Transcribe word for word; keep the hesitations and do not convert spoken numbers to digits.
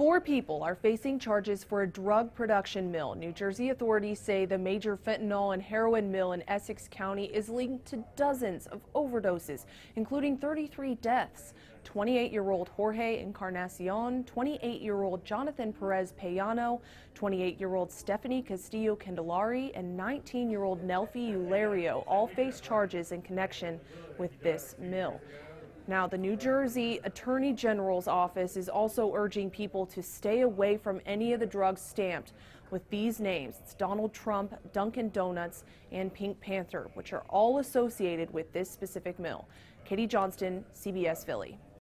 Four people are facing charges for a drug production mill. New Jersey authorities say the major fentanyl and heroin mill in Essex County is linked to dozens of overdoses, including thirty-three deaths. twenty-eight-year-old Jorge Encarnacion, twenty-eight-year-old Jonathan Perez Peyano, twenty-eight-year-old Stephanie Castillo Candelari, and nineteen-year-old Nelfi Ulerio all face charges in connection with this mill. Now, the New Jersey Attorney General's office is also urging people to stay away from any of the drugs stamped with these names. It's Donald Trump, Dunkin' Donuts, and Pink Panther, which are all associated with this specific mill. Katie Johnston, C B S Philly.